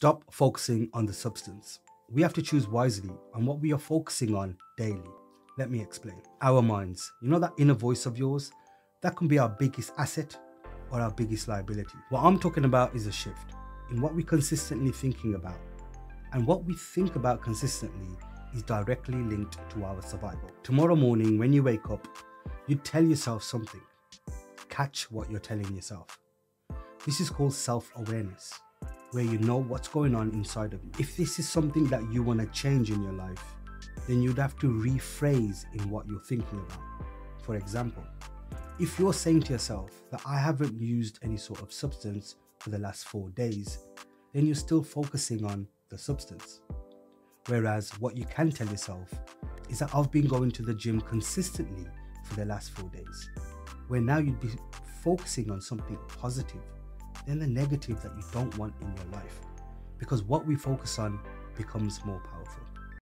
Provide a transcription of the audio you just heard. Stop focusing on the substance. We have to choose wisely on what we are focusing on daily. Let me explain. Our minds, you know that inner voice of yours? That can be our biggest asset or our biggest liability. What I'm talking about is a shift in what we're consistently thinking about. And what we think about consistently is directly linked to our survival. Tomorrow morning when you wake up, you tell yourself something. Catch what you're telling yourself. This is called self-awareness, where you know what's going on inside of you. If this is something that you want to change in your life, then you'd have to rephrase in what you're thinking about. For example, if you're saying to yourself that I haven't used any sort of substance for the last 4 days, then you're still focusing on the substance. Whereas what you can tell yourself is that I've been going to the gym consistently for the last 4 days, where now you'd be focusing on something positive than the negative that you don't want in your life, because what we focus on becomes more powerful.